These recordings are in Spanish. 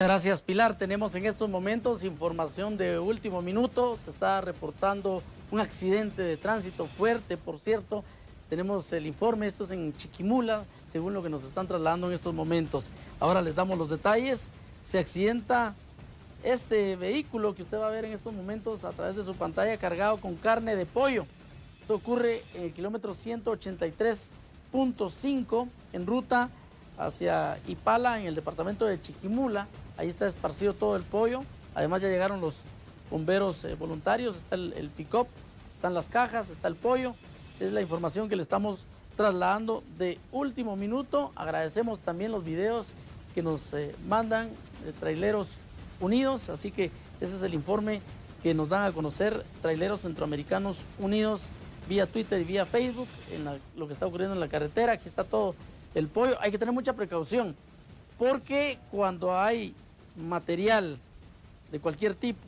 Gracias, Pilar. Tenemos en estos momentos información de último minuto. Se está reportando un accidente de tránsito fuerte, por cierto. Tenemos el informe, esto es en Chiquimula, según lo que nos están trasladando en estos momentos. Ahora les damos los detalles. Se accidenta este vehículo que usted va a ver en estos momentos a través de su pantalla, cargado con carne de pollo. Esto ocurre en el kilómetro 183.5 en ruta hacia Ipala, en el departamento de Chiquimula. Ahí está esparcido todo el pollo. Además ya llegaron los bomberos voluntarios, está el pick-up, están las cajas, está el pollo. Es la información que le estamos trasladando de último minuto. Agradecemos también los videos que nos mandan de Traileros Unidos. Así que ese es el informe que nos dan a conocer Traileros Centroamericanos Unidos vía Twitter y vía Facebook, en lo que está ocurriendo en la carretera. Aquí está todo el pollo. Hay que tener mucha precaución, porque cuando hay material de cualquier tipo,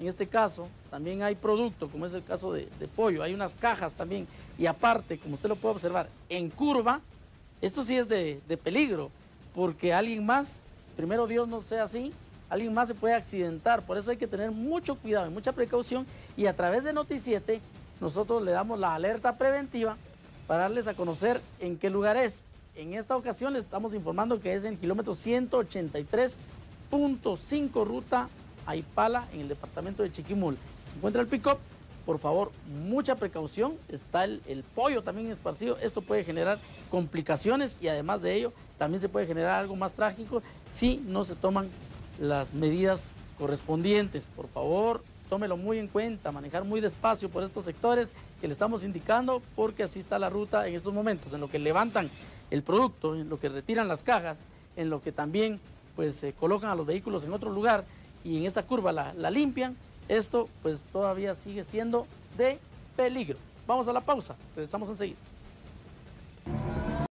en este caso también hay producto, como es el caso de pollo, hay unas cajas también, y aparte, como usted lo puede observar, en curva, esto sí es de peligro, porque alguien más, primero Dios no sea así, alguien más se puede accidentar. Por eso hay que tener mucho cuidado y mucha precaución, y a través de Noti7 nosotros le damos la alerta preventiva para darles a conocer en qué lugar es. En esta ocasión le estamos informando que es en el kilómetro 183.5 ruta a Ipala, en el departamento de Chiquimula. Se encuentra el pick-up, por favor, mucha precaución. Está el pollo también esparcido. Esto puede generar complicaciones, y además de ello también se puede generar algo más trágico si no se toman las medidas correspondientes. Por favor, tómelo muy en cuenta, manejar muy despacio por estos sectores que le estamos indicando, porque así está la ruta en estos momentos, en lo que levantan el producto, en lo que retiran las cajas, en lo que también pues se colocan a los vehículos en otro lugar, y en esta curva la limpian. Esto pues todavía sigue siendo de peligro. Vamos a la pausa, regresamos enseguida.